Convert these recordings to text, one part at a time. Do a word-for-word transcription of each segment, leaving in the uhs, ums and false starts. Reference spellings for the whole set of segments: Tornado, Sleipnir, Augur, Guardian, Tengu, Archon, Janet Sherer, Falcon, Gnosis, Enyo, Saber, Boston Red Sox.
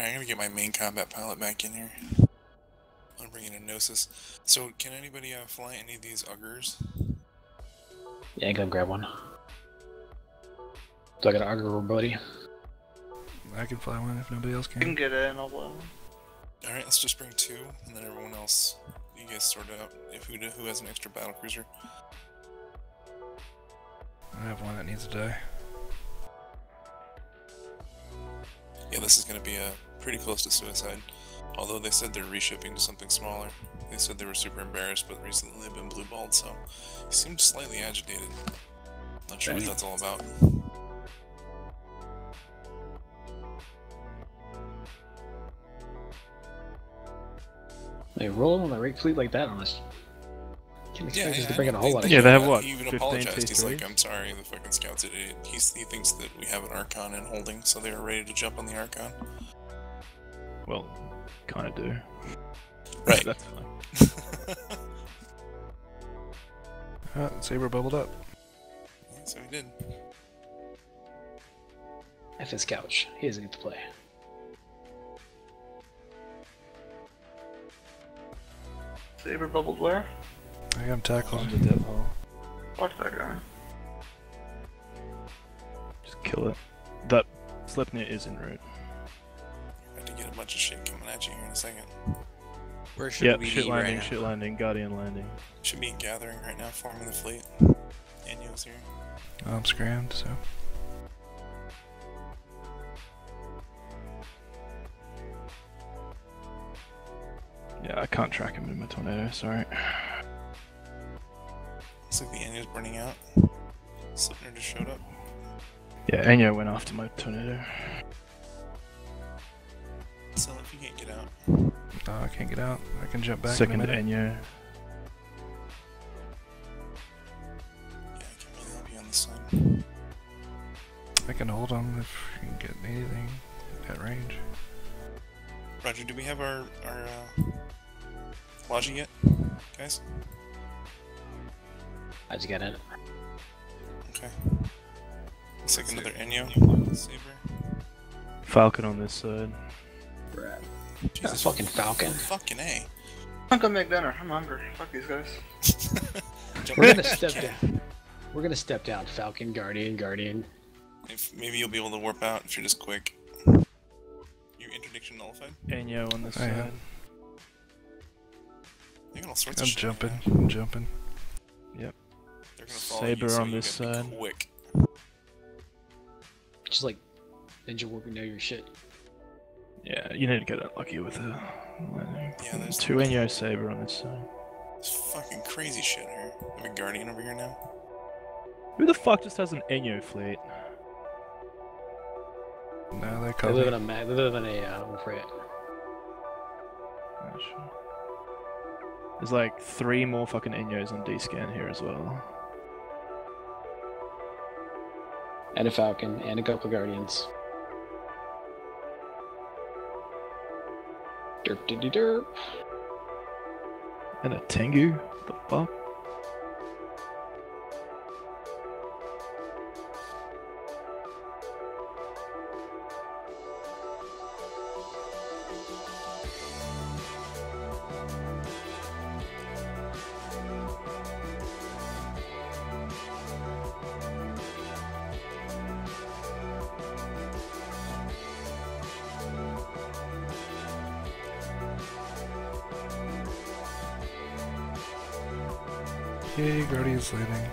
Alright, I'm gonna get my main combat pilot back in here. I'm bringing in Gnosis. So, can anybody uh, fly any of these Augurs? Yeah, I can grab one. Do I got an Augur, buddy? I can fly one if nobody else can. You can get an old one. Alright, let's just bring two, and then everyone else, you guys sort it out if who, who has an extra battle cruiser. I have one that needs to die. Yeah, this is going to be uh, pretty close to suicide. Although they said they're reshipping to something smaller. They said they were super embarrassed, but recently they've been blue-balled, so he seemed slightly agitated. Not sure what that's all about. They roll on the rig fleet like that on us. Can't expect us yeah, yeah, to bring in a whole they, lot of Yeah, they have what? He even apologized. He's like, I'm sorry, the fucking scout's an idiot. He's, he thinks that we have an Archon in holding, so they were ready to jump on the Archon. Well, kind of do. Right. That's fine. Ah, Saber bubbled up. Yeah, so he did. F his couch. He doesn't get to play. Saber bubbled where? I got him tackled into death hole. Watch that guy. Just kill it. That Sleipnir is en route. You're about to get a bunch of shit coming at you here in a second. Where should yep, we shit be landing, right shit now? landing, Guardian landing. Should be gathering right now, forming the fleet. Enyo's here. I'm scrammed, so... Yeah, I can't track him in my tornado, sorry. Looks like the Enyo's burning out. Sleipnir just showed up. Yeah, Enyo went after my tornado. So if you can't get out. No, I can't get out. I can jump back. Second in a Enyo. Yeah, I can really help you on this side. I can hold him if you can get anything at range. Roger, do we have our, our uh, lodging yet, guys? I just got it. Okay. Looks like another Enyo. Saber. Falcon on this side. Brad. Jesus fucking Falcon. Fucking A. I'm gonna make dinner. I'm hungry. Fuck these guys. We're gonna step down. We're gonna step down. Falcon, Guardian, Guardian. If maybe you'll be able to warp out if you're just quick. Interdiction nullified? Enyo on this I side. Am. They're gonna all sorts I'm of jumping. Shit, I'm jumping. Yep. They're gonna follow Saber you, so on you this side. Quick. Just like ninja warping down your shit. Yeah, you need to get unlucky with it. Yeah, there's two the... Enyo Saber on this side. There's fucking crazy shit here. I have a Guardian over here now. Who the fuck just has an Enyo fleet? No, they, they live in a mag. They live in a uh, freight. Not sure. There's like three more fucking Enyos on D-scan here as well. And a Falcon, and a couple of Guardians. Derp de de derp. And a Tengu. What the fuck? Yay, Guardian's landing.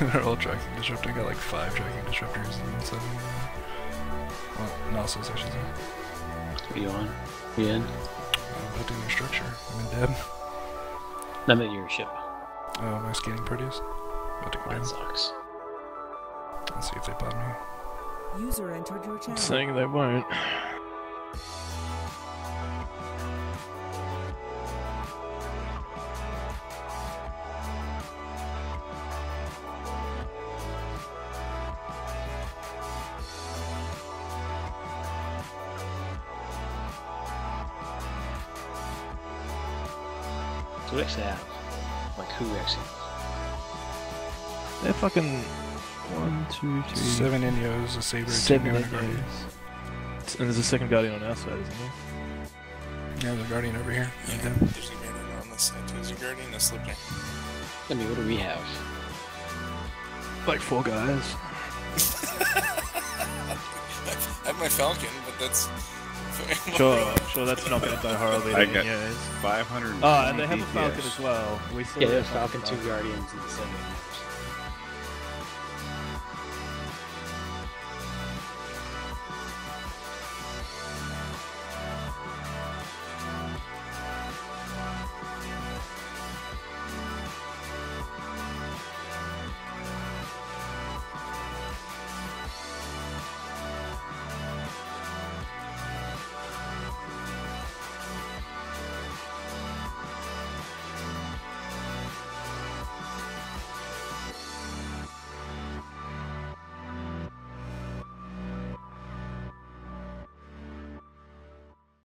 They're all tracking disruptors. I got like five tracking disruptors and seven. Well, Gnosis, I should say. What are you on? Are you in? I'm building your structure. I'm in dead. Not that your ship. Oh, my skating produce. About to go down. That sucks. Let's see if they bought me. User entered your channel. Saying they won't. Who wrecks their app? Like, who wrecks it? They're fucking... One, two, three... Seven Enyos, a Saber, Seven and a Guardian. And there's a second Guardian on our side, isn't there? Yeah, there's a Guardian over here. Yeah, okay. There's a Guardian on this side, too. There's a Guardian that's Sleipnir. I mean, what do we have? Like four guys. I have my Falcon, but that's... sure, sure, that's not going to die horribly. I got five hundred. Oh, and they have a Falcon as well. We still yeah, have Falcon, two Guardians in the seven.